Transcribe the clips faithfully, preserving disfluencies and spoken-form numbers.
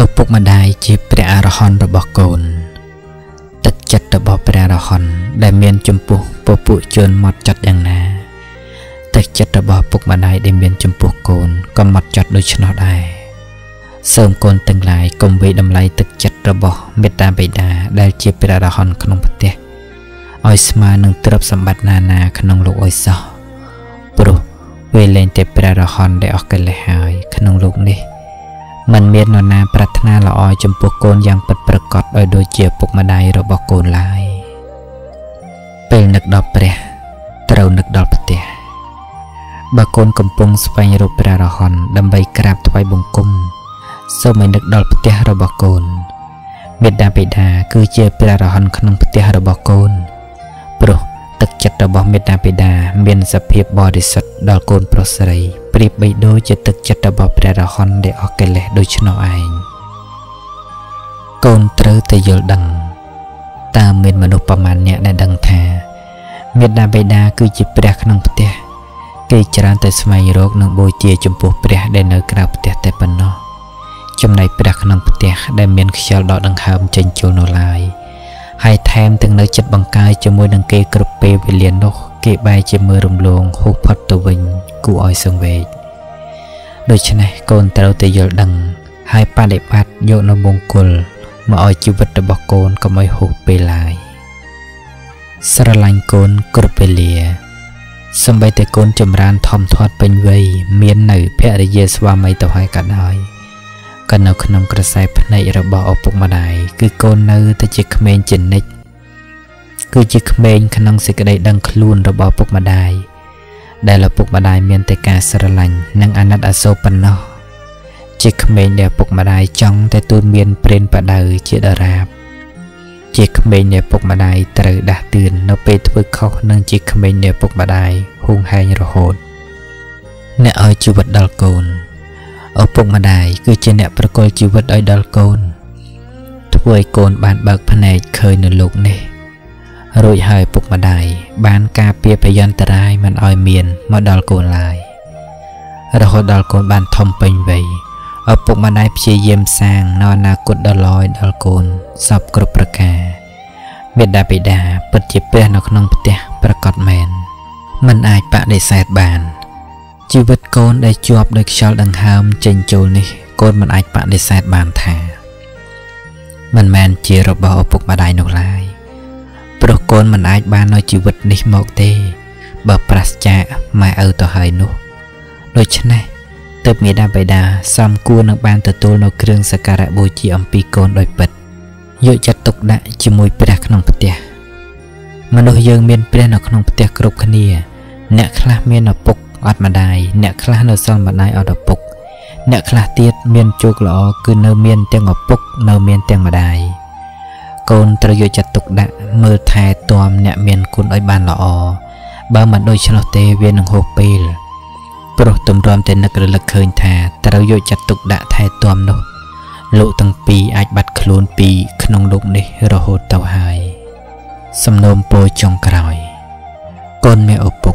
ឪពុកម្ដាយជាព្រះអរហន្តរបស់កូនទឹកចិត្តរបស់ព្រះអរហន្តដែលមានចំពោះពពួកជនមត់ចត់យ៉ាងណាទឹកចិត្តរបស់ពុកម្ដាយដែលមានចំពោះកូនក៏មត់ចត់ដូច្នោះដែរសូមកូនទាំងឡាយកុំវេតម្លៃទឹកចិត្តរបស់មេត្តាបិតាដែលជាព្រះអរហន្តក្នុងប្រទេសឲ្យស្មើនឹងទ្រព្យសម្បត្តិណាណាក្នុងលោកអុយសោះព្រោះវាលែងតែព្រះអរហន្តដែលអស់កិលេសហើយក្នុងលោកនេះមិនមាននរណាប្រាថ្នាល្អចំពោះកូនយ៉ាងពិតប្រាកដឲ្យដូចជាពុកម្ដាយរបស់កូនឡើយពេលនឹកដល់ព្រះត្រូវនឹកដល់ផ្ទះបើកូនកំពុងស្វែងរកព្រះអរហន្តដើម្បីក្រាបថ្វាយបង្គំសូមឲ្យនឹកដល់ផ្ទះរបស់កូនមេត្តាបិតាគឺជាព្រះអរហន្តក្នុងផ្ទះរបស់កូនព្រោះទឹកចិត្តរបស់មេត្តាបិតាមានសភាពបរិសុទ្ធដល់កូនប្រុសស្រីប្រៀបបីដូចជាទឹកចិត្តរបស់ព្រះអរហន្តដែលអស់កិលេសដូច្នោះឯងកូនត្រូវតែយល់ដឹងតើមានមនុស្សប្រមាណអ្នកដែលដឹងថាមេត្តាបិតាគឺជាព្រះក្នុងផ្ទះគេច្រើនតែស្វែងរកនិងបូជាចំពោះព្រះដែលនៅក្រៅផ្ទះតែប៉ុណ្ណោះចំណែកព្រះក្នុងផ្ទះដែលមានខ្យល់ដកដង្ហើមចេញចូលនោះឡើយហើយថែមទាំងនៅចិត្តបង្កាយជាមួយនឹងគេគ្រប់ពេលវេលានោះគេបែរជាមើលរំលងហុះផុតទៅវិញគួរឲ្យសង្វេគដូច្នេះកូនត្រូវតែយល់ដឹងហើយបដិបត្តិយកនូវមង្គលមកឲ្យជីវិតរបស់កូនកុំឲ្យហុះពេលឡើយស្រឡាញ់កូនគ្រប់ពេលសម្បីតែកូនចម្រើនធំធាត់ពេញវ័យមាននៅភរិយាស្វាមីទៅហើយក៏ដោយក៏នៅក្នុងក្រសែភ្នែករបស់ឪពុកម្ដាយគឺកូននៅតែជាក្មេងចិនិចគឺជាក្មេងក្នុងសេចក្តីដឹងខ្លួនរបស់ឪពុកម្ដាយដែលឪពុកម្ដាយមានតែការស្រឡាញ់និងអាណិតអាសូរប៉ុណ្ណោះជាក្មេងដែលឪពុកម្ដាយចង់តែទូនមានព្រានប្រដៅជាដរាបជាក្មេងដែលឪពុកម្ដាយត្រូវដាស់តឿននៅពេលធ្វើខុសនិងជាក្មេងដែលឪពុកម្ដាយហួងហែងរហូតអ្នកឲ្យជីវិតដល់កូនឪពុកម្ដាយគឺជាអ្នកប្រគល់ជីវិតឲ្យដល់កូនធ្វើឲ្យកូនបានបើកភ្នែកឃើញនៅលោកនេះរួចហើយឪពុកម្ដាយបានការពារភយន្តរាយមិនឲ្យមានមកដល់កូនឡើយរហូតដល់កូនបានធំពេញវ័យឪពុកម្ដាយព្យាយាមសាងនូវអនាគតដ៏ល្អឲ្យដល់កូនសពគ្រប់ប្រការមេត្តាបិតាពិតជាព្រះនៅក្នុងផ្ទះប្រកបមែនមិនអាចបដិសេធបានជីវិតកូនដែលជាប់ដោយខ្យល់ដង្ហើមចេញចូលនេះកូនមិនអាចបដិសេធបានថាមិនមែនជារបស់ឪពុកម្ដាយនោះឡើយព្រោះកូនមិនអាចបាននូវជីវិតនេះមកទេបើប្រាសចាកម៉ែឪទៅហើយនោះដូច្នេះទើបមាតាបិតាសមគួរនឹងបានទទួលនូវគ្រឿងសក្ការៈបូជាអំពីកូនដោយពិតយកចិត្តទុកដាក់ជាមួយព្រះក្នុងផ្ទះមនុស្សយើងមានព្រះនៅក្នុងផ្ទះគ្រប់គ្នាអ្នកខ្លះមានឪពុកអត់ម្ដាយអ្នកខ្លះនៅសល់ម្ដាយអត់ឪពុកអ្នកខ្លះទៀតមានជោគល្អគឺនៅមានទាំងឪពុកនៅមានទាំងម្ដាយកូនត្រូវយកចិត្តទុកដាក់មើលថែទាំអ្នកមានគុណឲ្យបានល្អបើមិនដូច្នោះទេវានឹងហួសពេលព្រោះទម្រាំតែនឹករលឹកឃើញថាត្រូវយកចិត្តទុកដាក់ថែទាំនោះលោកទាំងពីរអាចបាត់ខ្លួនពីក្នុងលោកនេះរហូតទៅហើយសំណូមពរចុងក្រោយកូនមានឪពុក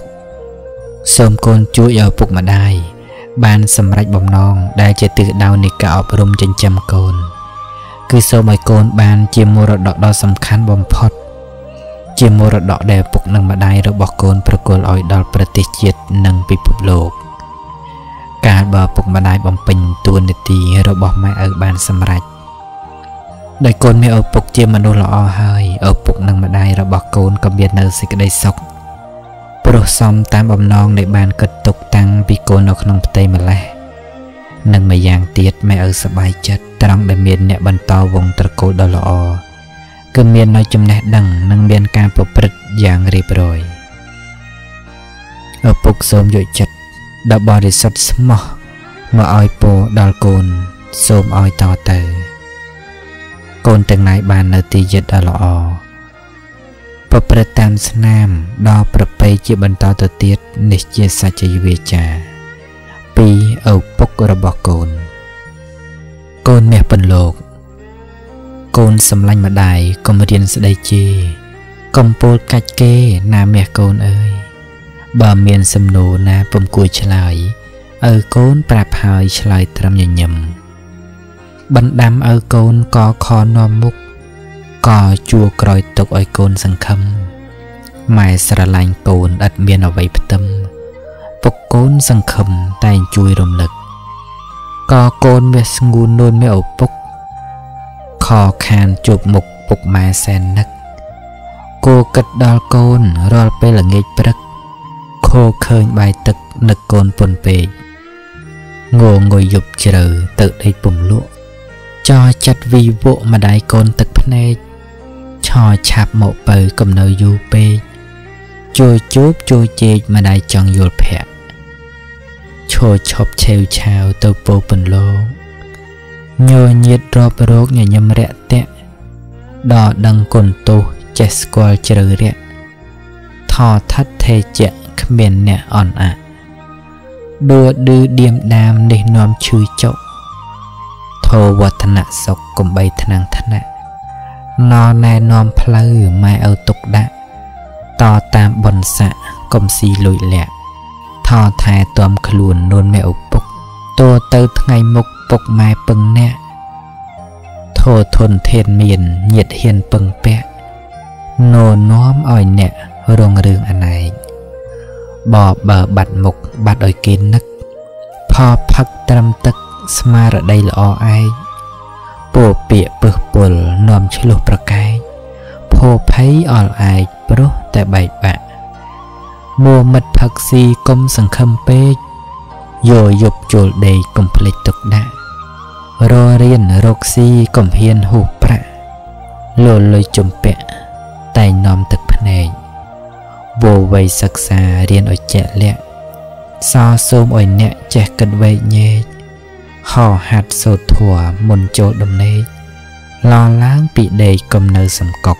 សូមកូនជួយឲ្យឪពុកម្ដាយបានសម្រេចបំណងដែលជាទិសដៅនៃការអប់រំចិញ្ចឹមកូនគឺសូមឲ្យកូនបានជាមរតកដ៏សំខាន់បំផុតជាមរតកដែលឪពុកនិងម្ដាយរបស់កូនប្រគល់ឲ្យដល់ប្រទេសជាតិនិងពិភពលោកកាលបើឪពុកម្ដាយបំពេញតួនាទីរបស់ម៉ែឪបានសម្រេចដោយកូនមានឪពុកជាមនុស្សល្អហើយឪពុកនិងម្ដាយរបស់កូនក៏មាននៅសេចក្តីសុខព្រោះសំតាមបំណងដែលបានគិតទុកតាំងពីកូននៅក្នុងផ្ទៃម្លេះនិងម្យ៉ាងទៀតម៉ែឪសប្បាយចិត្តត្រង់ដែលមានអ្នកបន្តវង្សត្រកូលដ៏ល្អគឺមាននៅចំណេះដឹងនិងមានការប្រព្រឹត្តយ៉ាងរៀបរយឪពុកសូមយកចិត្តដល់បរិសុទ្ធស្មោះមកឲ្យពរដល់កូនសូមឲ្យតទៅកូនទាំងឡាយបាននៅទីយិត្តដ៏ល្អប្រព្រឹត្តតាមស្នាមដល់ប្រពៃជាបន្តទៅទៀតនេះជាសច្ចវាចាពីឪពុករបស់កូនកូនមាសពន្លោកកូនសម្លាញ់ម្ដាយកុំរៀនស្ដីជេរកុំពោលកាច់គេណាមាសកូនអើយបើមានសំណួរណាពុំគួរឆ្លើយឪកូនប្រាប់ហើយឆ្លើយត្រឹមញញឹម Bần đam ở côn có khó non múc Có chua còi tục ở côn sẵn khâm Mài sẵn lành côn đặt miên ở vầy bất tâm Phục côn sẵn khâm tay chui rộng lực Có côn mẹ ngu nôn mẹ ổ phúc Khó khăn chụp mục phục mài sen nấc Cô cất đo côn rồi bê là nghịch bất Khô khơi bài tực nực côn phồn bề Ngô ngồi dục chờ tự đầy bùm lụa Cho chặt vi vụ mà đáy côn tực phát nê Cho chạp mộ bờ cầm nơi dù bê Chôi chốp chôi chê mà đáy chọn dù phẹ Chôi chóp chèo chào tâu bố bần lô Nhô nhiệt rô bà rốt nhà nhâm rẹ tẹ Đỏ đăng côn tù chè squal chờ rẹ Thò thắt thê chẹ khắp miền nẹ ổn ạ Đua đưa điềm đàm để nóm chư chậu Thô vật thân nạ sọc cùng bay thân năng thân nạ Nó nè nóm phá lư mai âu tục đạ To tam bòn xạ cùng si lùi lẹ Thò thai tóm khá luồn nôn mẹ ốc bốc Tô tâu ngay mục bốc mai bưng nẹ Thô thôn thiên miền nhiệt hiền bưng bẹ Nô nóm ỏi nẹ rung rương ảnh ảnh Bỏ bờ bạt mục bạt ôi kê nấc Phò phắc trăm tức Sma ở đây là o ai Bộ bịa bực bùl Nòm chế lục bà cái Phô phấy o ai Bố tại bài bạ Mùa mật phạc si công sẵn khâm bê Dù dục chùl đầy Công phê tục đạ Rô riêng rô si công hiên hù bạ Lô lôi chùm bẹ Tài nòm tức bà này Vô vầy sắc xa riêng ôi chẹ lẹ Sao xôm ôi nẹ chẹ cất vây nhê Họ hạt sổ thùa môn chỗ đồng nê Lo láng bị đầy cầm nơ sầm cọc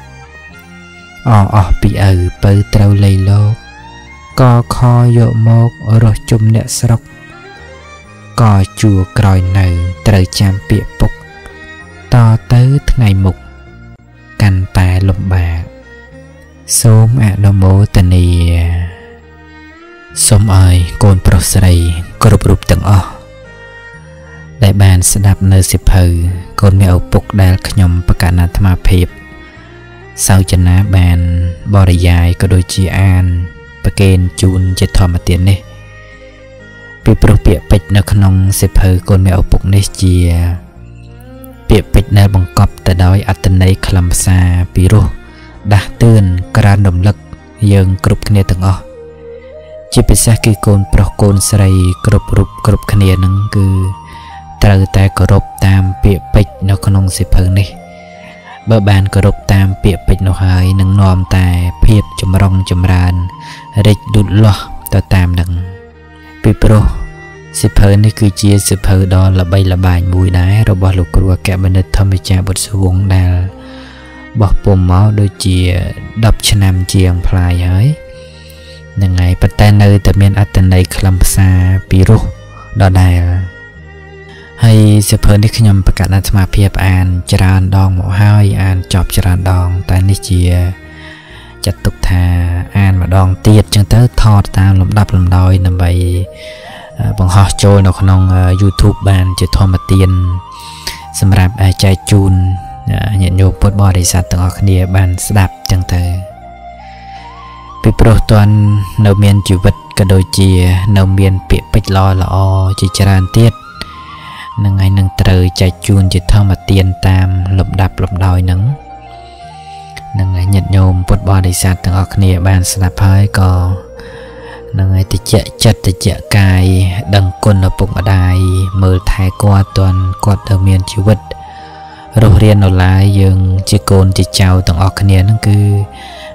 Ồ ồ bị ở bơ trâu lây lô Có kho dộ mốc rồi chung nẹ sọc Có chùa còi nở trời chạm bịa bốc To tới ngày mục Cành tài lộng bạc Xôm ạ đô mô tình nì Xôm ơi con pro sơ đầy Cô rụp rụp tầng ơ Đại bàn sẽ đạp nơi xếp hờ Con mẹ ốc bục đá khá nhóm bà cả nà thăm áp hiệp Sau chân á bàn Bò đầy dài có đôi chi an Bà kênh chun chết thò mà tiến nế Bị bố bịa bạch nà khá nông xếp hờ Con mẹ ốc bục nế chìa Bịa bạch nà bằng cọp Tại đói ạ tình nấy khá lâm xa Bí rô Đã tươn cả nồng lực Dương cực khá nè tầng ơ Chỉ bị xa kì con pro con sơ đầy Cực rụp cực khá nè nâng cư Trời ta có rộp tam bịa bạch nó có nông xếp hơn đi Bởi bàn có rộp tam bịa bạch nó hơi nâng nòm ta Phiếp chùm rong chùm ràn Rích đụt lo ta tam nâng Vì bố xếp hơn đi cứ chia xếp hơn đó là bay là bài mùi đáy Rồi bỏ lục rùa kẹ bên đất thơm với cha bột số vốn đà Bỏ bồm máu đôi chìa đọc cho nam chiêng phai hới Nâng ngày bắt tay nơi ta miên át tên này khá lâm xa Vì rô đó đà Hãy subscribe cho kênh Ghiền Mì Gõ Để không bỏ lỡ những video hấp dẫn Nâng ai nâng trời chạy chuôn chứ thơ mà tiên tam lộp đạp lộp đòi nâng Nâng ai nhật nhôm bột bò đầy sát tầng ọc nìa bàn sát đạp hơi có Nâng ai tự chạy chất tự chạy cài Đăng quân ở bụng ở đài Mơ thái qua toàn quạt ở miền chú vật Rô riêng ở lái dương chứ côn chứ chào tầng ọc nìa nâng cư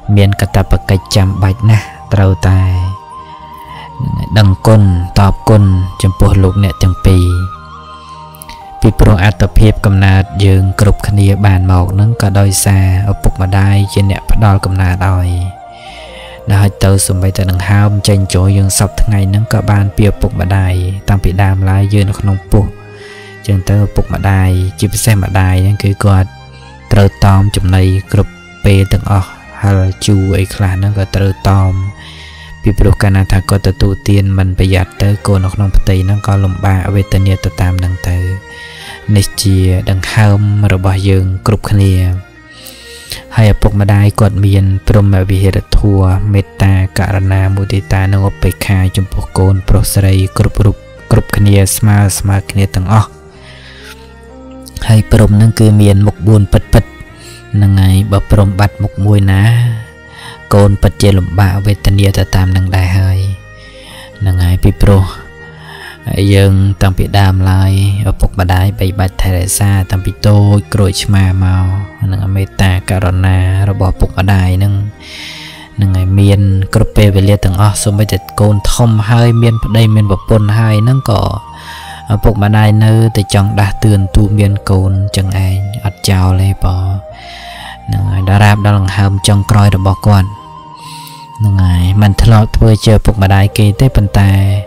Miền cà tạp ở cách chạm bạch nà trâu tài Đăng quân tọp quân châm bố lúc nẹ châm pì Vì bố át tập hiệp cầm nạt dương cực khá nìa bàn mọc nâng có đôi xa Ở bục mà đai trên nẹ phát đo cầm nạt đòi Đã hơi tớ xung bày tớ nâng hào Mình chanh chỗ dương sọc tháng ngày nâng có bàn bìa bục mà đai Tăng bị đàm lái dương nó không nông bục Chừng tớ ở bục mà đai Chỉ phải xem mà đai nâng cứ quạt Tớ tóm chùm này cực bê tầng ọc Hà là chú ấy khá nâng có tớ tóm Vì bố khá nà thả có tớ tu tiên Mình bây giờ tớ cô nó không nông Nichia Dang Helm Robayung Krupkania Hayapokmadai got me and promavi at Tua Meta Karana Mudita no Peka Jumpokon Prosray Krup Krupkania Smile Smarknetang Ah Hyperom Nankumi and Mokbun Pet Pet Nangai Baprom Bat Mokmuina Con Pajelum Ba with the near the time Nang Dai Hai Nangai Pipro Young Tampi Dam Lai, a Pokbadai by Bad Teresa, Tampito, Croach Mamma, Nangameta, Carona, Robo Pokbadai, Nung Nangamian, Crope, Villetan, also made it gone Tom High, Mian, Damien, Bapon High, Nanko, a Pokbadai, no, the Jung Datun, two Mian Cone, Jung Ang, a Chow Labor, Nang Darab Dong Ham, Jung Croy, the Bokwan, Nangai, Mantelot, which a Pokbadai, Kate, Pentai.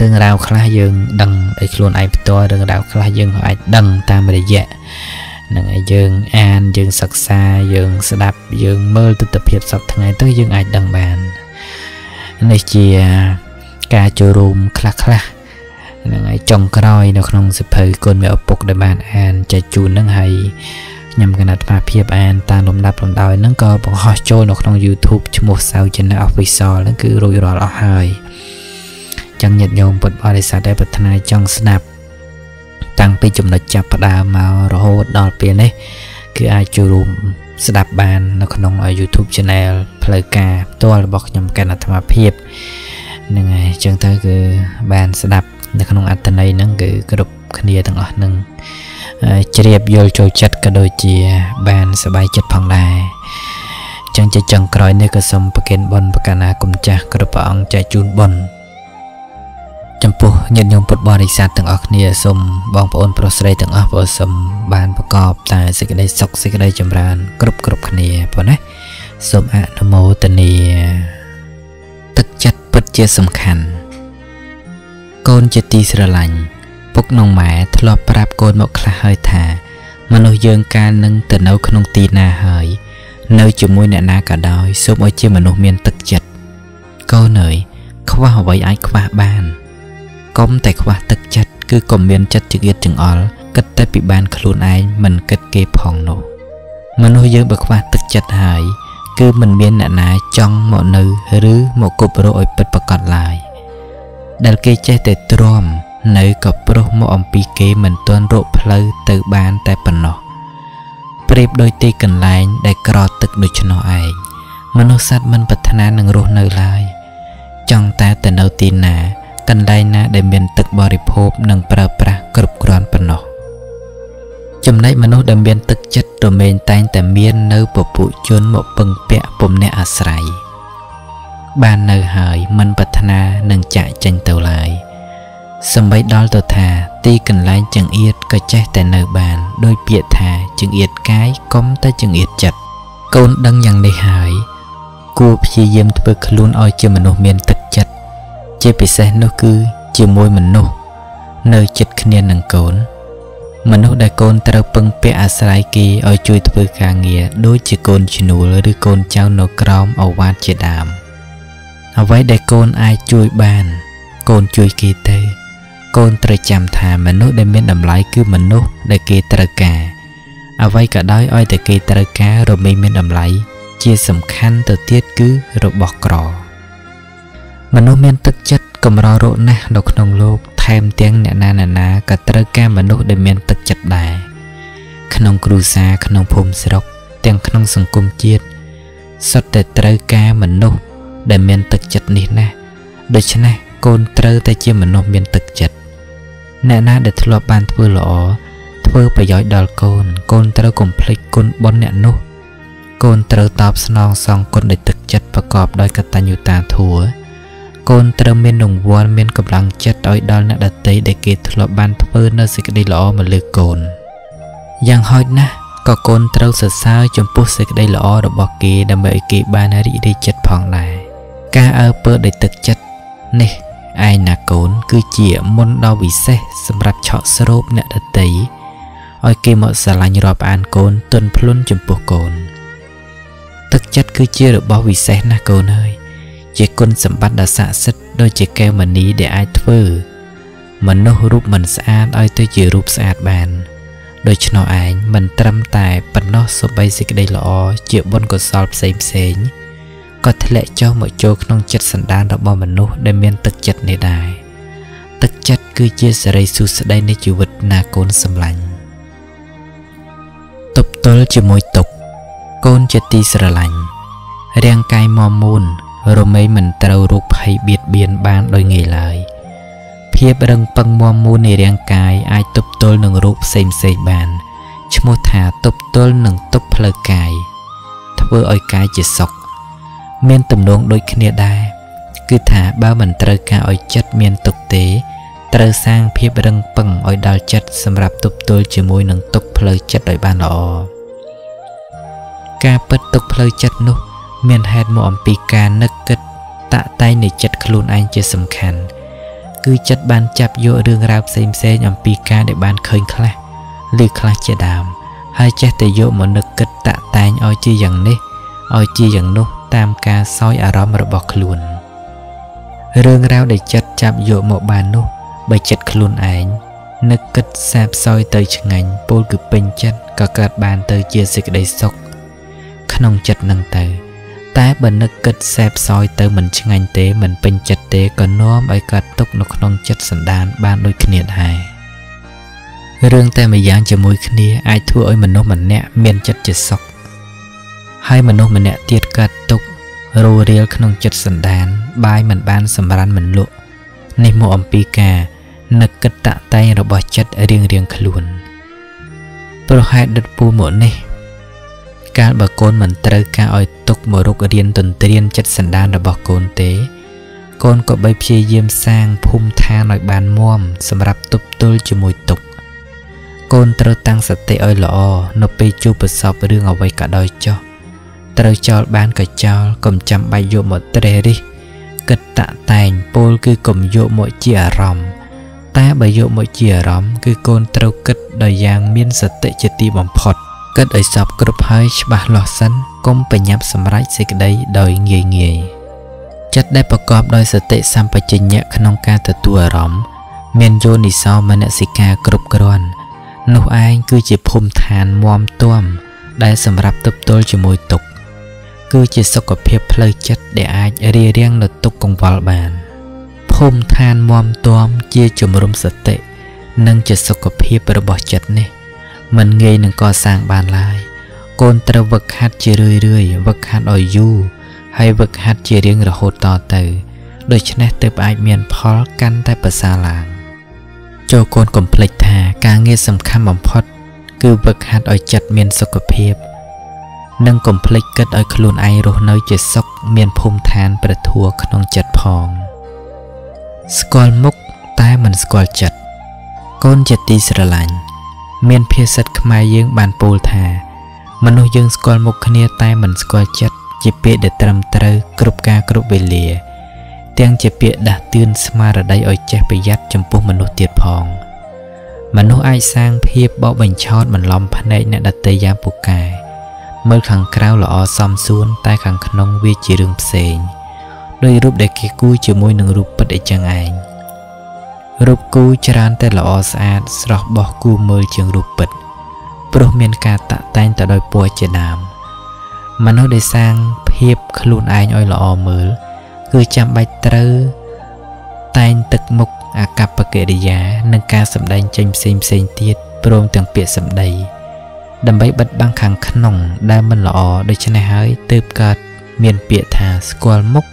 Rung rau clay young dung, a clone I told rung rau clay young I dung tam with a jet. Nung a young and young sucsa, young slap, young molded the pips of tonight to young I dung man. Next year, catch your room clack clack. Nung a chunk cry, no clung suppose could me up poke the man and jajun nung high. Nhằm gần đặt mà phía bàn ta lùm đạp lùm đào nâng có bọn hoa trôi nó không YouTube cho một sao chân áo vì sao nâng cứ rồi rõ rõ hơi. Chẳng nhận nhộm bật bỏ đi xa đẹp bật thân ai trong snap tăng phí chùm nó chạp đá màu rõ hốt đọt phía này cứ ai chú rùm snap bàn nó còn nông ở YouTube channel play ca tôi là bọc nhầm kênh là thầm áp hiệp nên ngày chẳng thơ cứ bàn snap nó còn nông ảnh thân ấy nâng cứ cơ đục khăn đĩa thằng ọt nâng chế đẹp vô trôi chất cả đôi chìa bàn sẽ bay chất phòng đài chẳng chế chẳng cõi nơi cơ sông bà kênh bôn bà kà nà cùng chạc cơ đục bà ông chạy chun bôn Jump nhận nhung put body sat tang ock near some bump on prostrating up or some ban book up, time sick day sock sick day jump ran, group group near bonnet, some at no more than near. Tuck chat put your some can. Con jetty sra lang, book no mite, lop rap gold mock high ta, mano young cannon, the no knung tina high, no jumoon and nakadai, so much jimanomian tuck jet. Go nơi, qua away I qua ban. Công tài khoa tức chất cứ còn miền chất chữ yết chừng all cất tại bị ban khôn ai mình cất kê phòng nổ mà nuôi dưỡng bậc khoa tức chất hại cứ mình miền nạn nái trong mọi nơi rứ một cục rồi bật bật còn lại đàn kê che tệ trôm nơi cặp pro một ông pi kê mình toàn rộ pleu từ ban tại phần nọ prep đôi tê cần lại để cọ tức được cho nó ai mà nuôi sát mình bật thân an nâng rô nơi lại trong ta từ đầu tiên nà Cần đây là để miền tức bỏ rịp hộp nâng bà bà cực gọn bà nó Chùm này mà nó đầm miền tức chất rồi mình tanh tại miền nâu bộ phụ chôn một bần bẹ bùm nẹ ả sảy Bà nâu hỏi mình bà thân à nâng chạy chanh tàu lại Xong bấy đó tàu thà ti cần lại chẳng yết có cháy tại nâu bàn đôi bịa thà chẳng yết cái cóm ta chẳng yết chật Côn đăng nhằng này hỏi Cô phía dìm thơ luôn oi cho mình nó miền tức chất Chế bị xe nó cứ chiều môi mình nô Nơi chật khăn nâng cốn Mình nô đại côn ta đâu băng bế á sài kì Ở chui thư khá nghĩa Đối chì côn chì nụ lỡ đứa côn cháu nô crom Ở vát chì đàm Ở vấy đại côn ai chui bàn Côn chui kì tê Côn trời chạm thà mình nô đại miên đầm lái Cứ mình nô đại kì trời cả Ở vấy cả đói oi đại kì trời cả Rồi mình miên đầm lái Chia sầm khăn tờ tiết cứ rồi bọc rò Mình nô miên tức chất cầm rõ rộ nè đọc nông lô Thêm tiếng nẹ nà nà nà Cả trở ca mà nô để miên tức chất đài Khăn nông cửu xa khăn nông phùm xe đọc Tiếng khăn nông sừng cung chiết Xót để trở ca mà nô Để miên tức chất nít nè Đôi chân nè côn trở tay chia mà nô miên tức chất Nẹ nà để thua bàn thua lỗ Thua bà giói đòi côn Côn trở cùng phích côn bốn nẹ nô Côn trở tọp xong xong côn để tức chất Và cọp đôi cả ta nhu ta thua Côn trở miên đồng vốn miên cầm lăng chất đói đo nạ đặt tế để kê thuộc lọ ban thơ nơ dịch đi lọ mà lừa cồn Yang hoi na, có con trâu sờ sao chấm phu sực đây là o độc bạc kê đầm bậy kê ban hari đây chật phẳng lại. Ca ơ pơ đây thực chật. Nè, ai nà con cứ chĩa môn đau bị xe, sầm rập chọ sờ rộp nè đợt tấy. Oi kê mọi xà lanh rọp an con tuần plun chấm phu con. Thực chật cứ chia được bao bị xe na con ơi. Chỉ con sầm bắt đã xạ xít đôi chỉ kêu mà ní để ai thưa. Mình nô rụp mình xa oi tôi chỉ rụp xa bàn. Đôi chân nó ảnh, mình trăm tài bằng nó số bây dịch đây lọ chịu bốn của xóa xếm xếm. Có thể lệ cho mọi chỗ nông chất sẵn đàn đó bỏ mình nụ để miên tức chất này đài. Tức chất cứ chia sẻ rây xu xa đây nơi chịu vật nà côn xâm lạnh. Tụp tôl chịu môi tục, côn chất ti sẻ lạnh. Riêng cai mò môn, rồi mấy mình trâu rụp hay biệt biến bán đôi nghề lời. Hiệp rừng bằng mùa mùa này riêng cài ai tụp tôl nâng rụp xem xây bàn. Chứ mô thả tụp tôl nâng tụp lờ cài. Thắp ơ ôi cài chỉ sọc. Miên tùm đuông đôi khía đai. Cứ thả bao mình trơ ca ôi chất miên tục tế. Trơ sang hiệp rừng bằng ôi đào chất xâm rạp tụp tôl chứa môi nâng tụp lờ chất đôi bàn lọ. Ca bất tụp lờ chất nụ. Miên hẹt mô ẩm bì ca nức kích. Tạ tay này chất khluôn anh chưa xâm khăn. Cứ chất bàn chạp vô rương rạp xem xe nhằm pi ca để bàn khơi khá. Lưu khá chế đàm. Hai chất tế vô một nực kích tạ tàn ôi chi dần nế. Ôi chi dần nốt tam ca soi ả rõm rồi bọc luôn. Rương rạp để chất chạp vô một bàn nốt. Bởi chất khluôn ảnh. Nực kích sạp soi tới chân ảnh. Bố cứ bình chất có kết bàn tới chia dịch đầy sốc. Khăn ông chất nâng tờ. Ta bần nực kịch xếp soi tới mình chân anh tế mình bình chất tế còn nôm ấy kết thúc nó không chất sẵn đàn ban đôi khỉ hài. Rương ta mày dán cho môi khỉ ai thua ơi mình nó mình nẹ miên chất chất sọc. Hay mình nó mình nẹ tiết kết thúc rô riêng không chất sẵn đàn bài mình ban sầm ran mình lộ. Nên mô ẩm pi cà nực kịch tạ tay rồi bỏ chất riêng riêng khá luôn. Pro hai đất phu mộ này. Các bà con mình trơ ca oi tục mở rục riêng tuần tiên chất sẵn đàn là bà con tế. Con có bây phía diêm sang phung tha nội bàn muom xâm rạp tụp tươi cho mùi tục. Con trơ tăng sạch tế oi lọ nó bê chú bật sọp rương ở vầy cả đôi cho. Trơ cho bàn cả cho cầm chăm bay dụ một trê ri. Cất tạ tành bôl cứ cầm dụ mỗi chìa rõm. Ta bà dụ mỗi chìa rõm cứ con trơ cất đời giang miên sạch tế chế ti bỏng phọt. Cất ơi sọp cực hơi bà lọ sân cũng phải nhập xâm rách dịch đây đời nghề nghề. Chất đây bà góp đôi sở tệ xăm bà trình nhạc nông ca thật tùa rõm. Miền vô nì so mà nạ xì ca cực rôn. Nụ ai cứ chỉ phùm thàn muom tuom. Đây xâm rạp tụp tôl cho mùi tục. Cứ chỉ sọc có phép lời chất để ai rìa riêng lật tục công vào bàn. Phùm thàn muom tuom chia chùm rung sở tệ. Nâng chỉ sọc có phép bà bỏ chất nè. Mình nghe nâng co sang bàn lại. Con trâu vật hát chìa rươi rươi, vật hát ôi du. Hay vật hát chìa riêng rồi hốt to tờ. Đôi chân nét tớp ai miền phó căn tay bà xa làng. Cho con cũng lệch thà, ca nghe xâm khám bóng phót. Cứ vật hát ôi chặt miền sốc cập hiệp. Nâng cũng lệch kết ôi khá luôn ai rồi nơi chìa sốc. Miền phùm thán bà thua khá nông chặt phòng. Skol múc, tay mình skol chặt. Con chặt đi sửa lạnh. Miền phía sạch khmai dương bàn bồ thà. Mình nô dương skol mục khania tay mình skol chất. Chỉ biết để trầm trâu cực ca cực về lìa. Tiếng chỉ biết đã tương sma ra đây ôi chết bị dắt trong bố mình nô tiệt phòng. Mình nô ai sang phía bỏ bình chót mình lòng phát nệ nạ đặt tay giam bục cài. Mới khẳng khao lọ xóm xuân tay khẳng khăn nông vi chỉ rừng xềnh. Đôi rụp để kì cú chứa môi nâng rụp bất để chẳng ảnh. Rụp cú chẳng tên là ổ xa sọc bỏ cú mơ chừng rụp bật. Bố miên ca tạ tanh tạ đôi bùa chê nàm. Mà nó để sang hiếp khá luôn anh ôi là ổ mơ. Cứ chăm bạch trơ tanh tức mục à cặp bà kệ đề giá. Nâng ca sầm đanh chanh xêm xênh tiết. Bố tưởng biệt sầm đầy. Đầm bấy bật băng kháng khá nồng. Đa mình là ổ đôi chân này hơi tớp gọt. Miên biệt thà skol múc.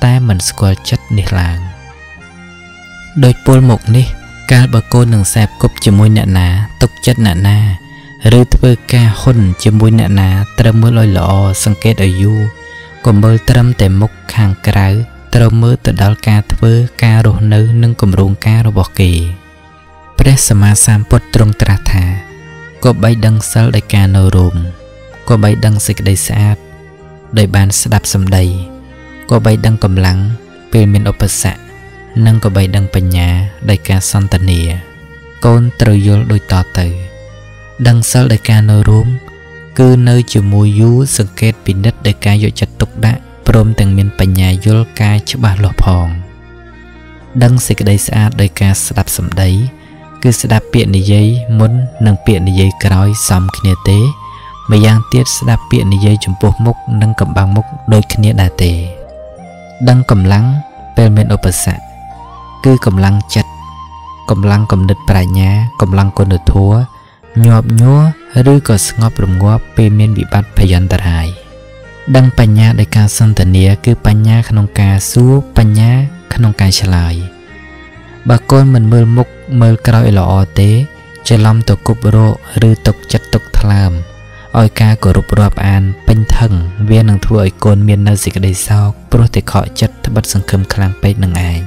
Ta mình skol chất nế làng. Đôi bố mục ní, các bà cô nâng xẹp cúp cho môi nạ ná, tốc chất nạ ná. Rư thơ ca hôn cho môi nạ ná, trâm mơ lôi lọ, sân kết ở dù. Còn mơ trâm tế mốc kháng kráu, trâm mơ tự đáo ca thơ ca rô nâu nâng cầm rôn ca rô bọc kì. Pré sơ ma sam bốt trông tra thà, Có bay đăng sal đại ca nô rồm, có bay đăng sạch đầy sát, đời bàn sẽ đạp xâm đầy, có bay đăng cầm lắng, về miền ốp sạ, nâng có bay đăng bành nhà đại ca son tần nìa, con trời vô đôi tỏ tử, đăng sal đại ca nô rồm, cứ nơi chiều mùa du sừng kết bình đất đại ca dội chặt tục đã, prom từng miền bành nhà vô ca chữ bà lọp hòn, đăng sạch đầy sát đại ca sẽ đạp xâm đầy. Cứ sẽ đạp biện đi dây muốn nâng biện đi dây cõi xóm kia tế mà giang tiết sẽ đạp biện đi dây chủng bộ mốc nâng cầm bằng mốc đôi kia đà tế đăng cầm lăng bên bên ốp sạ cứ cầm lăng chặt cầm lăng cầm đứt bà nhá cầm lăng con đứt thua nhọp nhúa rư có ngọp rùm ngọp bên bên bị bắt phải dân tật hại đăng bà nhá đại ca sân tần nia cứ bà nhá khăn ông ca xua bà nhá khăn ông ca trả lại bà con mình mơ mốc mơ cõi lọ tế chơi lâm tổ cục rộ rư tục chặt tục tham oi ca của rụp rộp an bình thần viên năng thua oi côn miền nơi dịch đầy sau pro thể khỏi chất thất bật sừng khâm khang bay nâng ảnh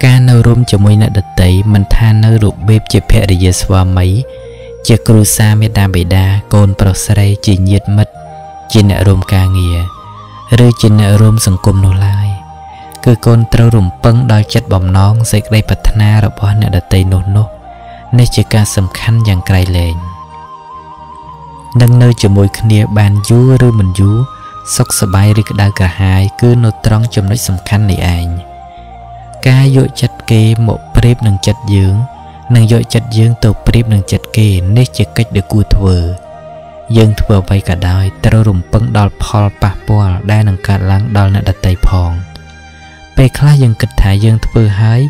ca nâu rôm chịu môi nợ đặt tay mình tha nâu rụp bếp chè phe để giờ xóa mấy, chè cừu sa mê đa bể đa con pro sài chỉ nhiệt mất, chỉ nợ rôm ca nghìa, rơi chỉ nợ rôm sừng cùm nô lai. Cứ con trâu rùm băng đòi chất bỏng nón dịch đây bật thân à rồi bỏ nợ đợt tây nốt nốt nên chỉ ca sầm khăn dàn cài lên nâng nơi chở mùi khnia bàn dú rư mình dú sóc sờ bay rực đa cả hai cứ nốt tròn chấm lấy sầm khăn này ảnh ca dội chất kê một prep nâng chất dưỡng nâng dội chất dưỡng tổ prep nâng chất kê nên chỉ cách được cua thừa dương thừa bay cả đòi trâu rùm băng đòi phò pa po đa nâng cả lăng đòi nợ đợt tây phòn về khá dân kịch thải dân thưa hái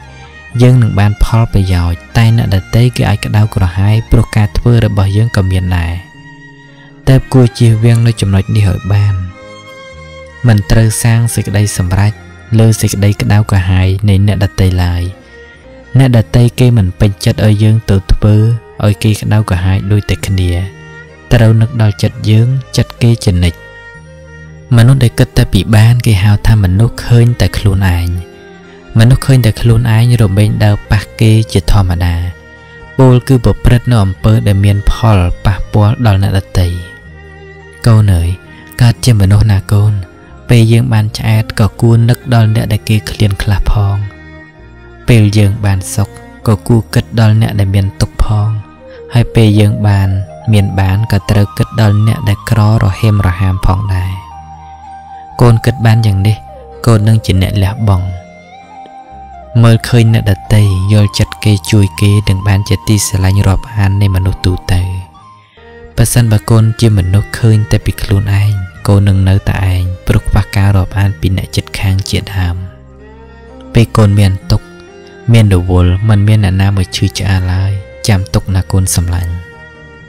dân đừng ban Paul bây giờ tay nợ đặt tế cái ai cả đau của hai proca thưa đã bỏ dân cầm miền này tép cua chia viên nói chậm nói đi hỏi ban mình trơ sang xịt đây sầm rách lơ xịt đây cái đau của hai nên nợ đặt tay lại nợ đặt tay kia mình bình chất ở dân từ thưa ở kia cái đau của hai đôi tay kia nè ta đâu nước đau chật dân chật kia chỉnh nịch mà nó để cất ta bị ban cái hào tham mình nó khơi tại khôn ảnh mà nó khơi tại khôn ảnh rồi bên đầu bạc kê chỉ thò mà đà bol cứ bộc bật nó ẩm bơ để miền Paul bạc búa đòi nợ đặt tay câu nới cát chim mà nó nà côn về dương bàn chát có cuôn nấc đòi nợ đặt kê liền clap hong về dương bàn sọc có cu cất đòi nợ để miền tục hong hay về dương bàn miền bán cả tơ cất đòi nợ để cỏ rồi hem rồi ham phong đài con kết ban rằng đi, con nâng chỉ nẹt lạ bỏng. Mơ khơi nẹt đặt tay, do chặt kê chui kê đừng ban chặt ti sẽ lành rộp an nên mà nốt tù tay. Bà sân bà con chưa mình nốt khơi tại bị khôn anh, con nâng nấu tại anh, bốc bà ca rộp an bị nẹt chật khang chệt hàm. Bê con miền tục, miền đồ vốn, mình miền nạ nam mới chui trả lại, chạm tục là con sầm lạnh.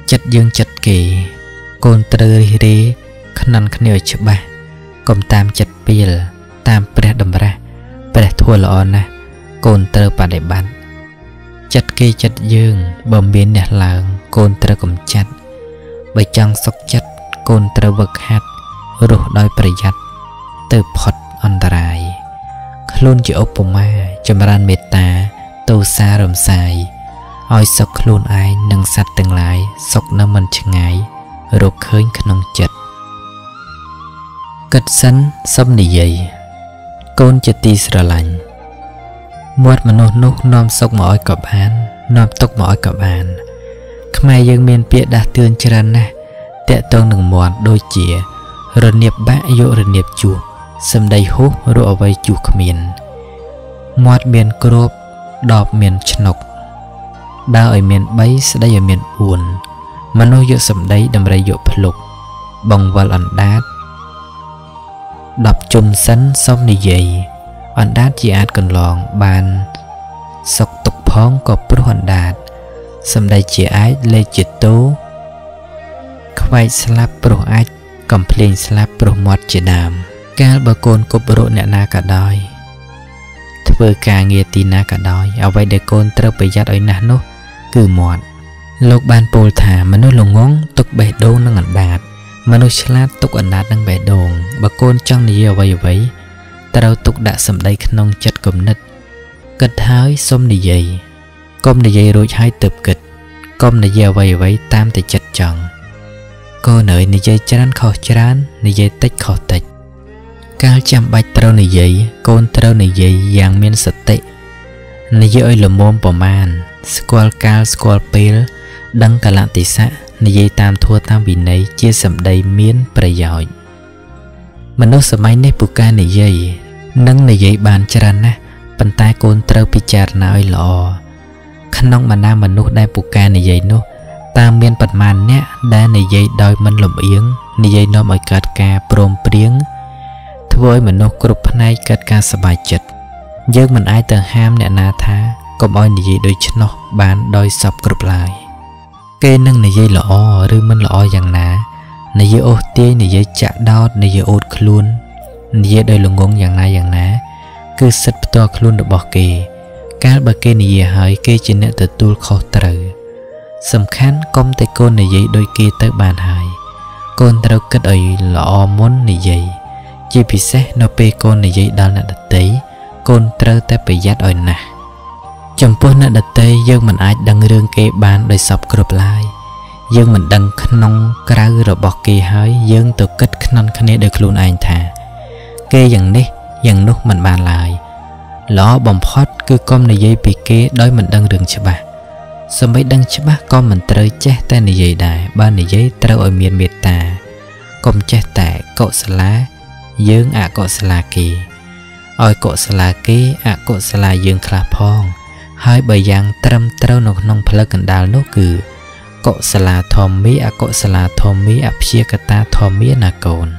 Chặt dương chặt kê, con trơ rê rê, khăn năn khăn nhờ chụp bà. Công tam chặt pil tam pre đầm ra pre thua lọ na côn tơ bà để bắn chặt kê chặt dương bầm biến nẹt làng côn tơ cầm chặt bầy trăng sóc chặt côn tơ vật hạt rủ đôi bầy chặt từ phật on đài khôn chỉ ốp ma châm ran mệt ta tô xa rầm xài oi sóc khôn ai nâng sát từng lại sóc nâng mình chừng ngày rụt khơi khăn chặt cất sắn xâm nỉ dày con chè ti sờ lạnh muột mà nô nô nom sọc mỏi cọp an nom tóc mỏi cọp an khmai dương miền pịa đã tươn trần nè tẹt tông đừng muột đôi chìa rồi niệp bã dỗ rồi niệp chù xâm đầy hố rộ vây chù khmiền muột miền cướp đọp miền chọc đa ở miền bấy sẽ đây ở miền buồn mà nô dỗ xâm đầy đầm đầy dỗ lục bằng vào làn đá đập chùm sắn xong như vậy anh đát chỉ ăn cần lòn bàn sọc tục phong có bút hoàn đạt xâm đây chỉ ái lê chỉ tố White slap pro at complain slap pro motchinam. Gal bacon copro nanakadai. Twerkang yetinakadai. Away the con trapayat or nano. Goo mot. Lok ban polta, manu longong, took by dong and bad. Manu slap took a nat and by dong. Bacon chung the year away away. Tao took that some like non chat gumnet. Cut high some the yay. Come the yay roach high tub cut. Come the yay away away, time the chat chung. Cô nợ nì dây chán khó chán, nì dây tích khó tích. Cá chăm bạch trâu nì dây, con trâu nì dây dàng miên sạch tệ. Nì dây ơi lồ môn bỏ màn, squall cao squall pale, đăng cả lạng tỷ xã, nì dây tam thua tam vì nấy chia sầm đầy miên bởi giỏi. Mà nó sầm máy nếp bù ca nì dây, nâng nì dây bàn chán á, bàn tay con trâu bị chát nà ơi lọ. Khăn nông mà nam mà nốt đai bù ca nì dây nốt. Ta miên bật màn nhé, đã nì dây đôi mân lùm yếng, nì dây nó mọi kết ca bồm priếng. Thôi mà nó cụp này kết ca sả bài chật. Nhưng mình ai tờ ham nè nà tha, có mọi nì dây đôi chất nó, bán đôi sọc cụp lại. Kê nâng nì dây lọ, rư mân lọ dàng ná. Nì dây ô tê nì dây chạc đọt, nì dây ôt khluôn. Nì dây đôi lùng ngôn dàng ná dàng ná. Cứ sất bọt khluôn được bỏ kê. Các bà kê nì dây hỏi kê trên nè tờ tuôn khó trời. Sầm khán công tay cô này dậy đôi kia tới bàn hài. Con trâu kết ơi lọ món này dậy. Chỉ bị xét nó pe con này dậy đào nạt đặt tấy. Con trâu ta bị giát ơi nà. Trong phố nạt đặt tấy dân mình ai đăng rương kê bàn đời sập cướp lại. Dân mình đăng khăn nông cào rồi bọt kê hái dân tổ kết khăn khăn này được luôn anh thà. Kê dặn nè dặn nốt mình bàn lại. Lọ bồng hot cứ con này dậy bị kê đói mình đăng rừng cho bà. Xong mấy đăng chứ bác con mình trời chết ta nì dây đài. Ba nì dây trâu ở miền miệt tà. Công chết tại cậu xa lá. Dương ạ cậu xa lá kì. Ôi cậu xa lá kì ạ cậu xa lá dương khá phong. Hai bởi giang trâm trâu nông nông phá lợn đào nô cử. Cậu xa lá thòm mí ạ cậu xa lá thòm mí ạ phía kata thòm mí nà cồn.